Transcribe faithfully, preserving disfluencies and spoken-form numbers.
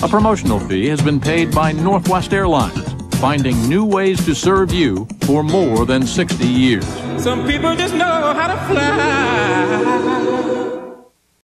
A promotional fee has been paid by Northwest Airlines, finding new ways to serve you for more than sixty years. Some people just know how to fly.